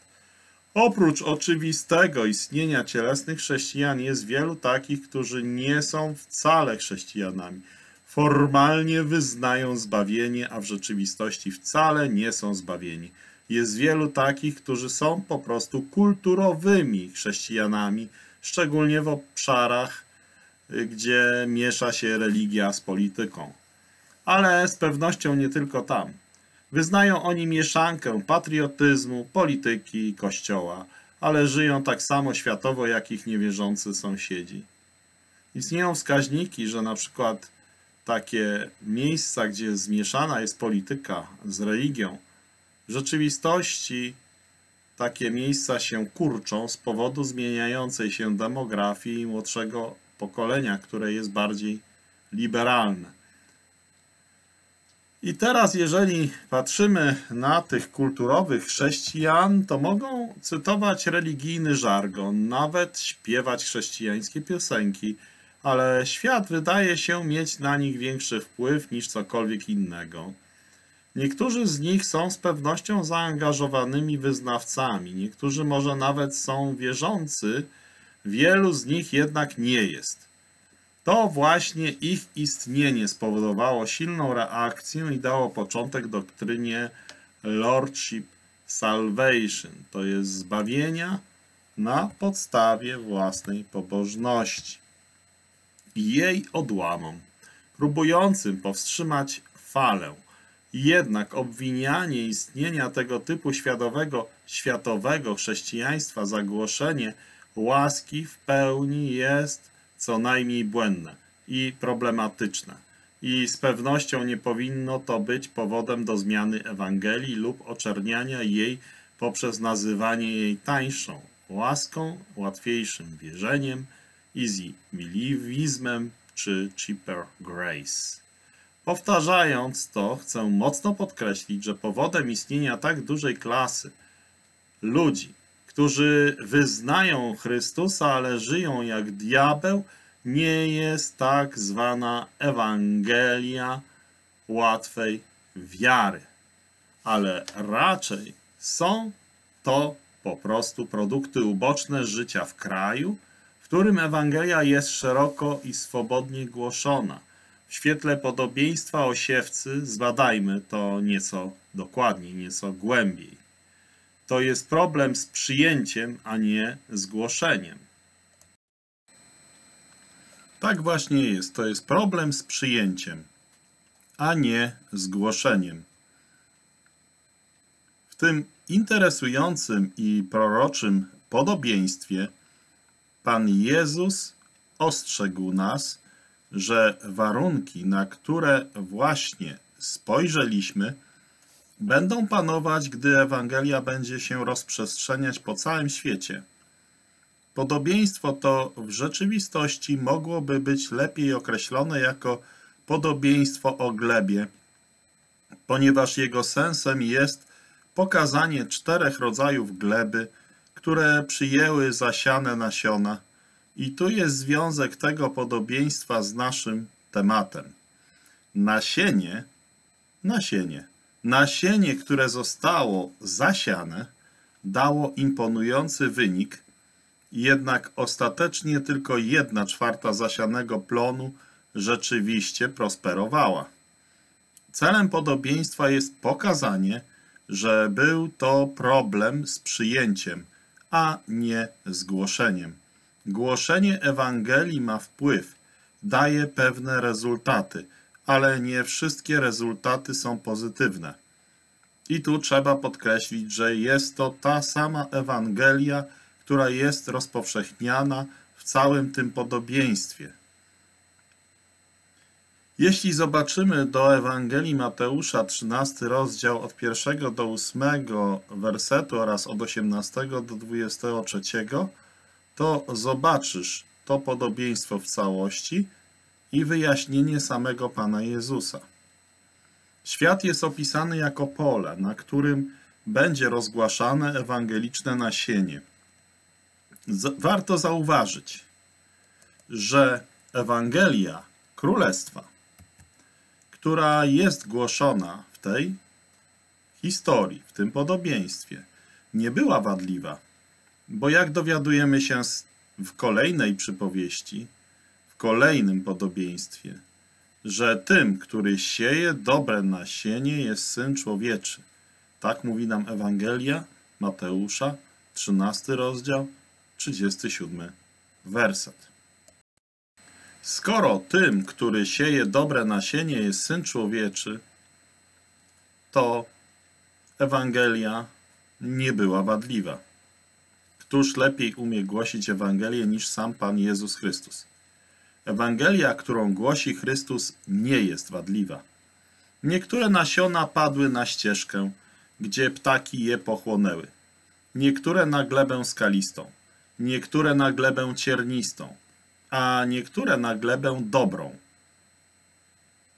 Oprócz oczywistego istnienia cielesnych chrześcijan jest wielu takich, którzy nie są wcale chrześcijanami. Formalnie wyznają zbawienie, a w rzeczywistości wcale nie są zbawieni. Jest wielu takich, którzy są po prostu kulturowymi chrześcijanami, szczególnie w obszarach, gdzie miesza się religia z polityką. Ale z pewnością nie tylko tam. Wyznają oni mieszankę patriotyzmu, polityki i kościoła, ale żyją tak samo światowo, jak ich niewierzący sąsiedzi. Istnieją wskaźniki, że na przykład takie miejsca, gdzie zmieszana jest polityka z religią, w rzeczywistości takie miejsca się kurczą z powodu zmieniającej się demografii i młodszego pokolenia, które jest bardziej liberalne. I teraz, jeżeli patrzymy na tych kulturowych chrześcijan, to mogą cytować religijny żargon, nawet śpiewać chrześcijańskie piosenki, ale świat wydaje się mieć na nich większy wpływ niż cokolwiek innego. Niektórzy z nich są z pewnością zaangażowanymi wyznawcami, niektórzy może nawet są wierzący, wielu z nich jednak nie jest. To właśnie ich istnienie spowodowało silną reakcję i dało początek doktrynie Lordship Salvation, to jest zbawienia na podstawie własnej pobożności i jej odłamom, próbującym powstrzymać falę. Jednak obwinianie istnienia tego typu światowego, światowego chrześcijaństwa za głoszenie łaski w pełni jest co najmniej błędne i problematyczne. I z pewnością nie powinno to być powodem do zmiany Ewangelii lub oczerniania jej poprzez nazywanie jej tańszą łaską, łatwiejszym wierzeniem, easy milizmem czy cheaper grace. Powtarzając to, chcę mocno podkreślić, że powodem istnienia tak dużej klasy ludzi, którzy wyznają Chrystusa, ale żyją jak diabeł, nie jest tak zwana Ewangelia łatwej wiary. Ale raczej są to po prostu produkty uboczne życia w kraju, w którym Ewangelia jest szeroko i swobodnie głoszona. W świetle podobieństwa o siewcy zbadajmy to nieco dokładniej, nieco głębiej. To jest problem z przyjęciem, a nie z głoszeniem. Tak właśnie jest. To jest problem z przyjęciem, a nie z głoszeniem. W tym interesującym i proroczym podobieństwie Pan Jezus ostrzegł nas, że warunki, na które właśnie spojrzeliśmy, będą panować, gdy Ewangelia będzie się rozprzestrzeniać po całym świecie. Podobieństwo to w rzeczywistości mogłoby być lepiej określone jako podobieństwo o glebie, ponieważ jego sensem jest pokazanie czterech rodzajów gleby, które przyjęły zasiane nasiona. I tu jest związek tego podobieństwa z naszym tematem. Nasienie, nasienie. Nasienie, które zostało zasiane, dało imponujący wynik, jednak ostatecznie tylko jedna czwarta zasianego plonu rzeczywiście prosperowała. Celem podobieństwa jest pokazanie, że był to problem z przyjęciem, a nie z głoszeniem. Głoszenie Ewangelii ma wpływ, daje pewne rezultaty, ale nie wszystkie rezultaty są pozytywne. I tu trzeba podkreślić, że jest to ta sama Ewangelia, która jest rozpowszechniana w całym tym podobieństwie. Jeśli zobaczymy do Ewangelii Mateusza, trzynasty rozdział, od pierwszego do ósmego wersetu oraz od osiemnastego do dwudziestego trzeciego, to zobaczysz to podobieństwo w całości i wyjaśnienie samego Pana Jezusa. Świat jest opisany jako pole, na którym będzie rozgłaszane ewangeliczne nasienie. Warto zauważyć, że Ewangelia Królestwa, która jest głoszona w tej historii, w tym podobieństwie, nie była wadliwa, bo jak dowiadujemy się w kolejnej przypowieści, w kolejnym podobieństwie, że tym, który sieje dobre nasienie, jest Syn Człowieczy. Tak mówi nam Ewangelia Mateusza, trzynasty rozdział, trzydziesty siódmy werset. Skoro tym, który sieje dobre nasienie, jest Syn Człowieczy, to Ewangelia nie była wadliwa. Któż lepiej umie głosić Ewangelię niż sam Pan Jezus Chrystus? Ewangelia, którą głosi Chrystus, nie jest wadliwa. Niektóre nasiona padły na ścieżkę, gdzie ptaki je pochłonęły. Niektóre na glebę skalistą, niektóre na glebę ciernistą, a niektóre na glebę dobrą.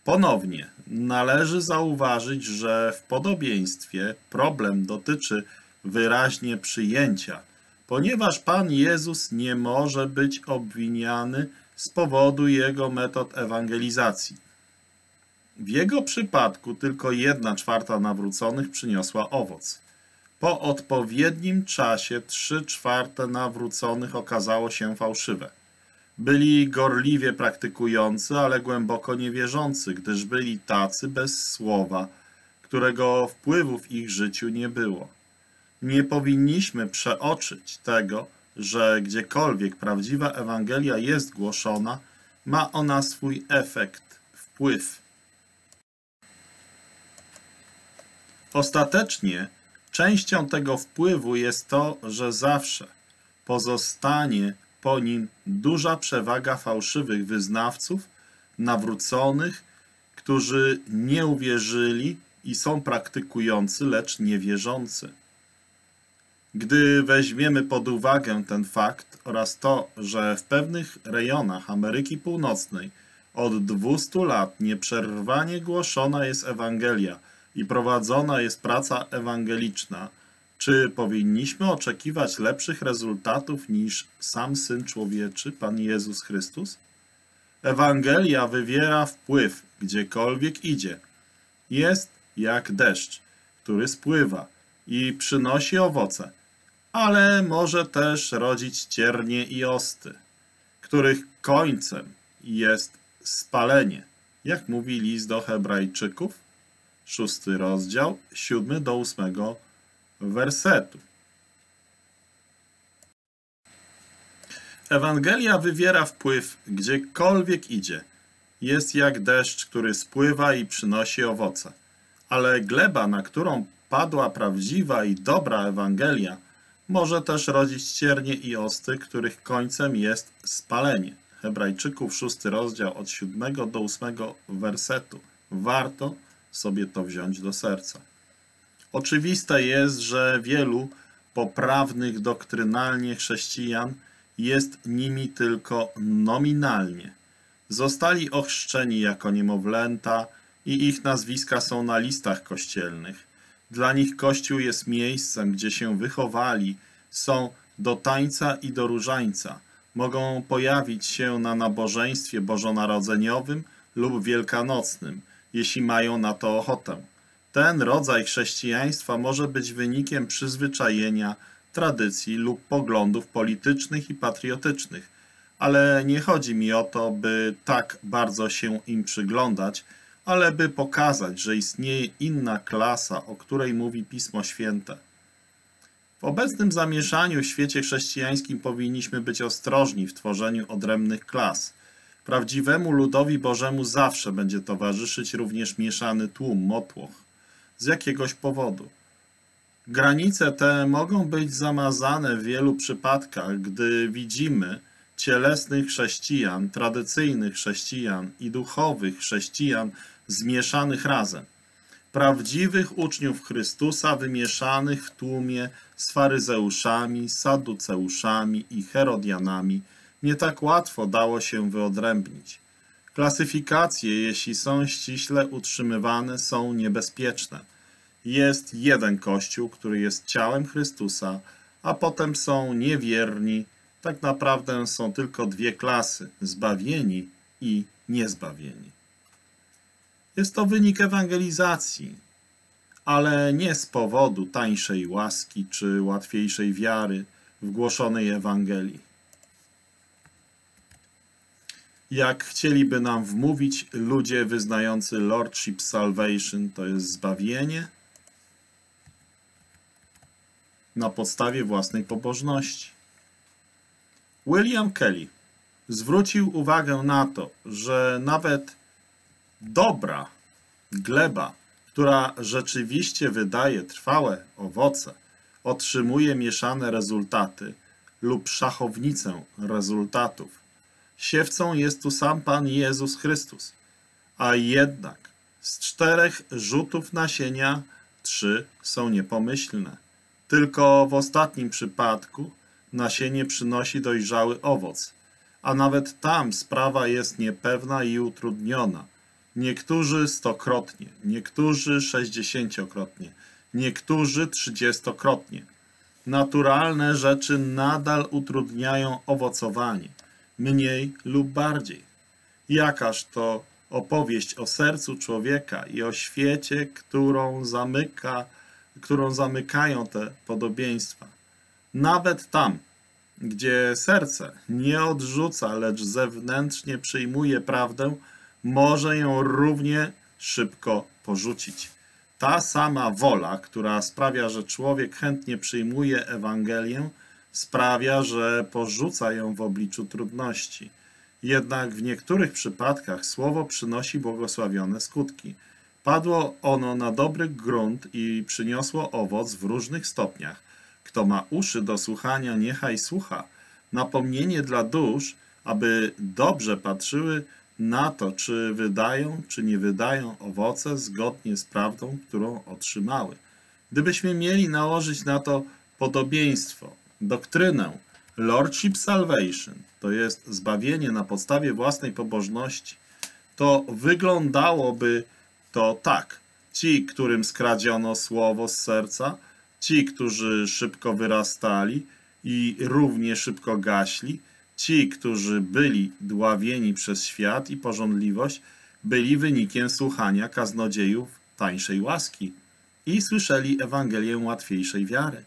Ponownie należy zauważyć, że w podobieństwie problem dotyczy wyraźnie przyjęcia, ponieważ Pan Jezus nie może być obwiniany z powodu jego metod ewangelizacji. W jego przypadku tylko jedna czwarta nawróconych przyniosła owoc. Po odpowiednim czasie trzy czwarte nawróconych okazało się fałszywe. Byli gorliwie praktykujący, ale głęboko niewierzący, gdyż byli tacy bez słowa, którego wpływu w ich życiu nie było. Nie powinniśmy przeoczyć tego, że gdziekolwiek prawdziwa Ewangelia jest głoszona, ma ona swój efekt, wpływ. Ostatecznie częścią tego wpływu jest to, że zawsze pozostanie po nim duża przewaga fałszywych wyznawców, nawróconych, którzy nie uwierzyli i są praktykujący, lecz niewierzący. Gdy weźmiemy pod uwagę ten fakt oraz to, że w pewnych rejonach Ameryki Północnej od dwustu lat nieprzerwanie głoszona jest Ewangelia i prowadzona jest praca ewangeliczna, czy powinniśmy oczekiwać lepszych rezultatów niż sam Syn Człowieczy, Pan Jezus Chrystus? Ewangelia wywiera wpływ, gdziekolwiek idzie. Jest jak deszcz, który spływa i przynosi owoce, ale może też rodzić ciernie i osty, których końcem jest spalenie, jak mówi list do Hebrajczyków, szósty rozdział, siódmy do ósmego wersetu. Ewangelia wywiera wpływ, gdziekolwiek idzie. Jest jak deszcz, który spływa i przynosi owoce, ale gleba, na którą padła prawdziwa i dobra Ewangelia, może też rodzić ciernie i osty, których końcem jest spalenie. Hebrajczyków, szósty rozdział, od siódmego do ósmego wersetu. Warto sobie to wziąć do serca. Oczywiste jest, że wielu poprawnych doktrynalnie chrześcijan jest nimi tylko nominalnie. Zostali ochrzczeni jako niemowlęta i ich nazwiska są na listach kościelnych. Dla nich Kościół jest miejscem, gdzie się wychowali, są do tańca i do różańca. Mogą pojawić się na nabożeństwie bożonarodzeniowym lub wielkanocnym, jeśli mają na to ochotę. Ten rodzaj chrześcijaństwa może być wynikiem przyzwyczajenia tradycji lub poglądów politycznych i patriotycznych, ale nie chodzi mi o to, by tak bardzo się im przyglądać, ale by pokazać, że istnieje inna klasa, o której mówi Pismo Święte. W obecnym zamieszaniu w świecie chrześcijańskim powinniśmy być ostrożni w tworzeniu odrębnych klas. Prawdziwemu ludowi Bożemu zawsze będzie towarzyszyć również mieszany tłum, motłoch, z jakiegoś powodu. Granice te mogą być zamazane w wielu przypadkach, gdy widzimy cielesnych chrześcijan, tradycyjnych chrześcijan i duchowych chrześcijan zmieszanych razem. Prawdziwych uczniów Chrystusa wymieszanych w tłumie z faryzeuszami, saduceuszami i herodianami nie tak łatwo dało się wyodrębnić. Klasyfikacje, jeśli są ściśle utrzymywane, są niebezpieczne. Jest jeden Kościół, który jest ciałem Chrystusa, a potem są niewierni. Tak naprawdę są tylko dwie klasy, zbawieni i niezbawieni. Jest to wynik ewangelizacji, ale nie z powodu tańszej łaski czy łatwiejszej wiary w głoszonej Ewangelii. Jak chcieliby nam wmówić ludzie wyznający Lordship Salvation, to jest zbawienie na podstawie własnej pobożności. William Kelly zwrócił uwagę na to, że nawet dobra gleba, która rzeczywiście wydaje trwałe owoce, otrzymuje mieszane rezultaty lub szachownicę rezultatów. Siewcą jest tu sam Pan Jezus Chrystus, a jednak z czterech rzutów nasienia trzy są niepomyślne. Tylko w ostatnim przypadku nasienie przynosi dojrzały owoc, a nawet tam sprawa jest niepewna i utrudniona. Niektórzy stokrotnie, niektórzy sześćdziesięciokrotnie, niektórzy trzydziestokrotnie. Naturalne rzeczy nadal utrudniają owocowanie, mniej lub bardziej. Jakaż to opowieść o sercu człowieka i o świecie, którą zamyka, którą zamykają te podobieństwa. Nawet tam, gdzie serce nie odrzuca, lecz zewnętrznie przyjmuje prawdę, może ją równie szybko porzucić. Ta sama wola, która sprawia, że człowiek chętnie przyjmuje Ewangelię, sprawia, że porzuca ją w obliczu trudności. Jednak w niektórych przypadkach słowo przynosi błogosławione skutki. Padło ono na dobry grunt i przyniosło owoc w różnych stopniach. Kto ma uszy do słuchania, niechaj słucha. Napomnienie dla dusz, aby dobrze patrzyły na to, czy wydają, czy nie wydają owoce zgodnie z prawdą, którą otrzymały. Gdybyśmy mieli nałożyć na to podobieństwo, doktrynę Lordship Salvation, to jest zbawienie na podstawie własnej pobożności, to wyglądałoby to tak. Ci, którym skradziono słowo z serca, ci, którzy szybko wyrastali i równie szybko gaśli, ci, którzy byli dławieni przez świat i pożądliwość, byli wynikiem słuchania kaznodziejów tańszej łaski i słyszeli Ewangelię łatwiejszej wiary.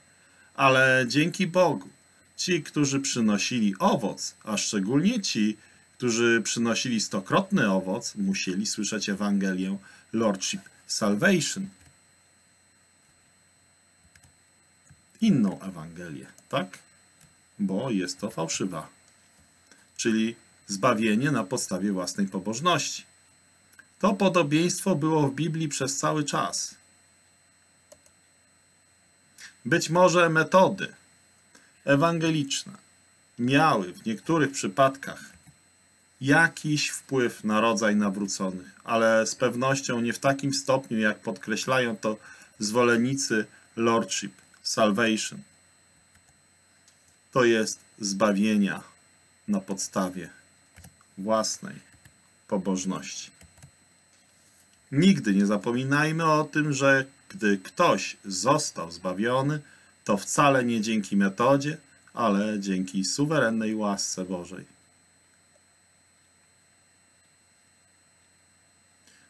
Ale dzięki Bogu, ci, którzy przynosili owoc, a szczególnie ci, którzy przynosili stokrotny owoc, musieli słyszeć Ewangelię Lordship Salvation. Inną Ewangelię, tak? Bo jest to fałszywa, czyli zbawienie na podstawie własnej pobożności. To podobieństwo było w Biblii przez cały czas. Być może metody ewangeliczne miały w niektórych przypadkach jakiś wpływ na rodzaj nawróconych, ale z pewnością nie w takim stopniu, jak podkreślają to zwolennicy Lordship Salvation. To jest zbawienia na podstawie własnej pobożności. Nigdy nie zapominajmy o tym, że gdy ktoś został zbawiony, to wcale nie dzięki metodzie, ale dzięki suwerennej łasce Bożej.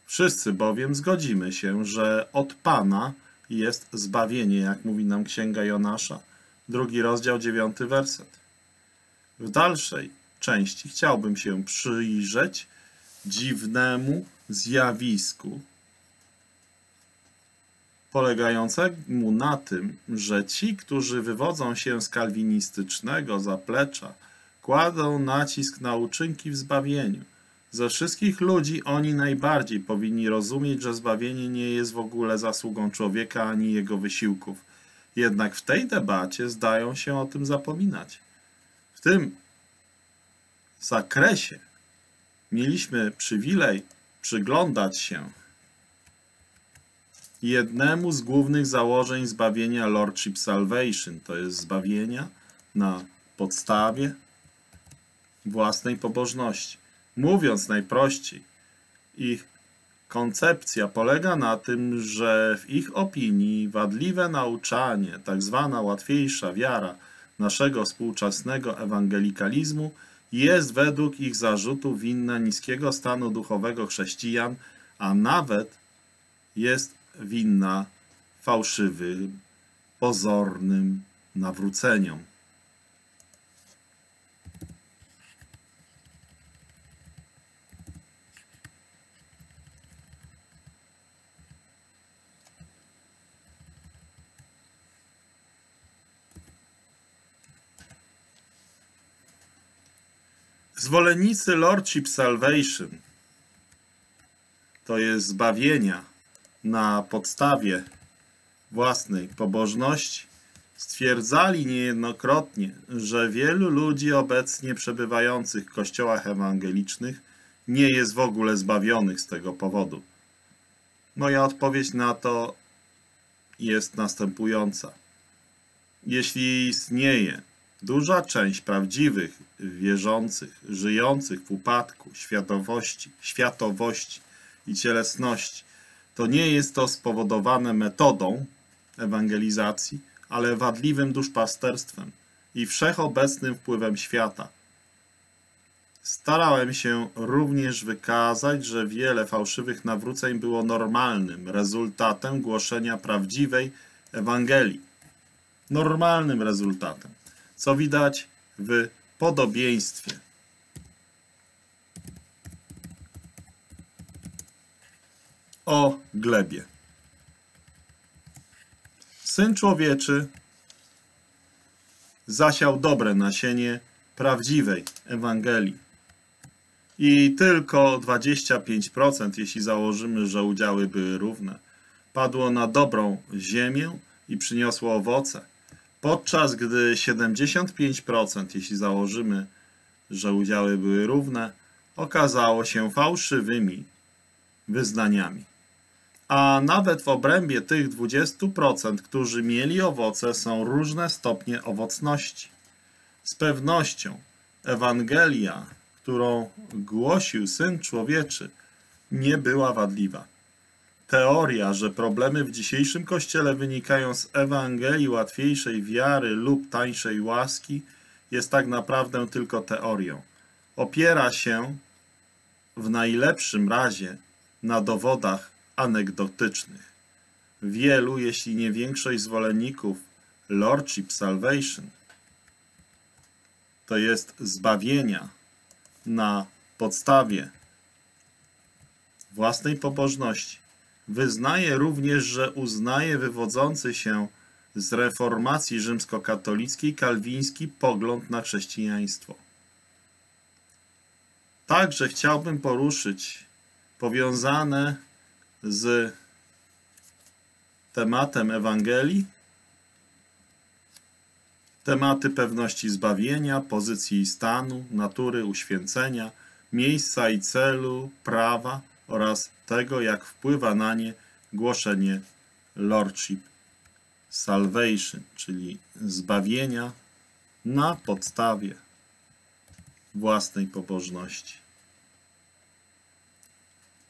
Wszyscy bowiem zgodzimy się, że od Pana jest zbawienie, jak mówi nam Księga Jonasza, drugi rozdział, dziewiąty werset. W dalszej części chciałbym się przyjrzeć dziwnemu zjawisku polegającemu na tym, że ci, którzy wywodzą się z kalwinistycznego zaplecza, kładą nacisk na uczynki w zbawieniu. Ze wszystkich ludzi oni najbardziej powinni rozumieć, że zbawienie nie jest w ogóle zasługą człowieka ani jego wysiłków. Jednak w tej debacie zdają się o tym zapominać. W tym zakresie mieliśmy przywilej przyglądać się jednemu z głównych założeń zbawienia Lordship Salvation, to jest zbawienia na podstawie własnej pobożności. Mówiąc najprościej, ich koncepcja polega na tym, że w ich opinii wadliwe nauczanie, tak zwana łatwiejsza wiara naszego współczesnego ewangelikalizmu, jest według ich zarzutów winna niskiego stanu duchowego chrześcijan, a nawet jest winna fałszywym, pozornym nawróceniom. Zwolennicy Lordship Salvation, to jest zbawienia na podstawie własnej pobożności, stwierdzali niejednokrotnie, że wielu ludzi obecnie przebywających w kościołach ewangelicznych nie jest w ogóle zbawionych z tego powodu. Moja odpowiedź na to jest następująca. Jeśli istnieje duża część prawdziwych wierzących, żyjących w upadku światowości, światowości i cielesności, to nie jest to spowodowane metodą ewangelizacji, ale wadliwym duszpasterstwem i wszechobecnym wpływem świata. Starałem się również wykazać, że wiele fałszywych nawróceń było normalnym rezultatem głoszenia prawdziwej Ewangelii. Normalnym rezultatem, co widać w podobieństwie. O glebie. Syn człowieczy zasiał dobre nasienie prawdziwej Ewangelii. I tylko dwadzieścia pięć procent, jeśli założymy, że udziały były równe, padło na dobrą ziemię i przyniosło owoce, podczas gdy siedemdziesiąt pięć procent, jeśli założymy, że udziały były równe, okazało się fałszywymi wyznaniami. A nawet w obrębie tych dwudziestu procent, którzy mieli owoce, są różne stopnie owocności. Z pewnością Ewangelia, którą głosił Syn Człowieczy, nie była wadliwa. Teoria, że problemy w dzisiejszym Kościele wynikają z Ewangelii łatwiejszej wiary lub tańszej łaski, jest tak naprawdę tylko teorią. Opiera się w najlepszym razie na dowodach anegdotycznych. Wielu, jeśli nie większość zwolenników Lordship Salvation, to jest zbawienia na podstawie własnej pobożności, wyznaje również, że uznaje wywodzący się z reformacji rzymskokatolickiej kalwiński pogląd na chrześcijaństwo. Także chciałbym poruszyć powiązane z tematem Ewangelii, tematy pewności zbawienia, pozycji i stanu, natury uświęcenia, miejsca i celu, prawa oraz tego, jak wpływa na nie głoszenie Lordship Salvation, czyli zbawienia na podstawie własnej pobożności.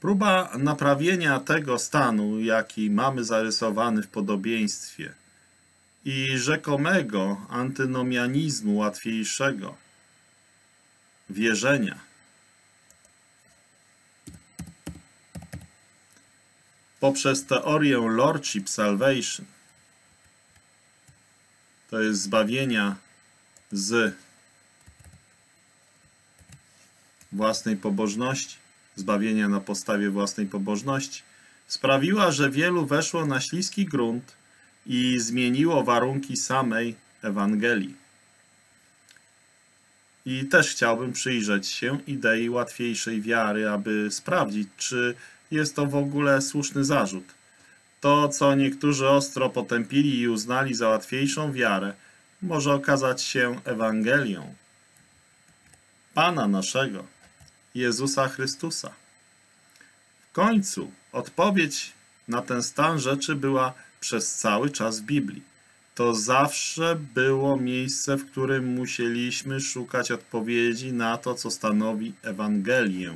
Próba naprawienia tego stanu, jaki mamy zarysowany w podobieństwie i rzekomego antynomianizmu łatwiejszego wierzenia, poprzez teorię Lordship Salvation, to jest zbawienia z własnej pobożności, zbawienia na podstawie własnej pobożności, sprawiła, że wielu weszło na śliski grunt i zmieniło warunki samej Ewangelii. I też chciałbym przyjrzeć się idei łatwiejszej wiary, aby sprawdzić, czy jest to w ogóle słuszny zarzut. To, co niektórzy ostro potępili i uznali za łatwiejszą wiarę, może okazać się Ewangelią Pana naszego, Jezusa Chrystusa. W końcu odpowiedź na ten stan rzeczy była przez cały czas w Biblii. To zawsze było miejsce, w którym musieliśmy szukać odpowiedzi na to, co stanowi Ewangelię.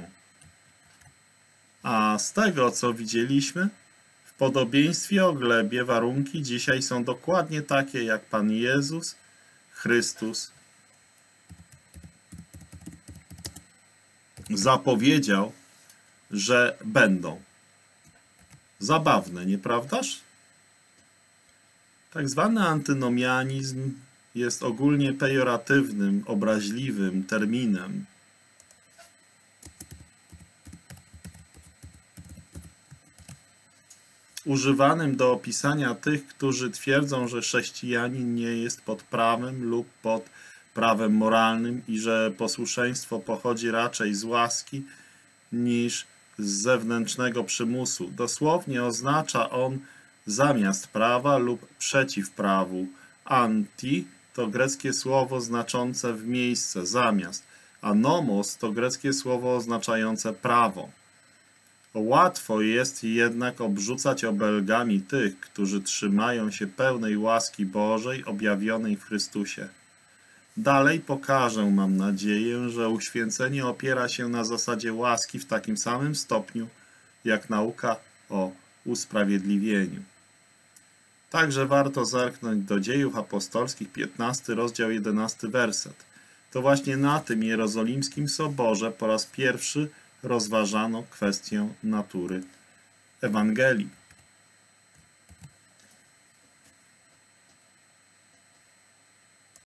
A z tego, co widzieliśmy, w podobieństwie o glebie warunki dzisiaj są dokładnie takie, jak Pan Jezus Chrystus zapowiedział, że będą. Zabawne, nieprawdaż? Tak zwany antynomianizm jest ogólnie pejoratywnym, obraźliwym terminem. Używanym do opisania tych, którzy twierdzą, że chrześcijanin nie jest pod prawem lub pod prawem moralnym i że posłuszeństwo pochodzi raczej z łaski niż z zewnętrznego przymusu. Dosłownie oznacza on zamiast prawa lub przeciw prawu. Anti to greckie słowo znaczące w miejsce, zamiast, a nomos to greckie słowo oznaczające prawo. Łatwo jest jednak obrzucać obelgami tych, którzy trzymają się pełnej łaski Bożej objawionej w Chrystusie. Dalej pokażę, mam nadzieję, że uświęcenie opiera się na zasadzie łaski w takim samym stopniu, jak nauka o usprawiedliwieniu. Także warto zerknąć do Dziejów Apostolskich, piętnasty rozdział, jedenasty werset. To właśnie na tym jerozolimskim soborze po raz pierwszy rozważano kwestię natury Ewangelii.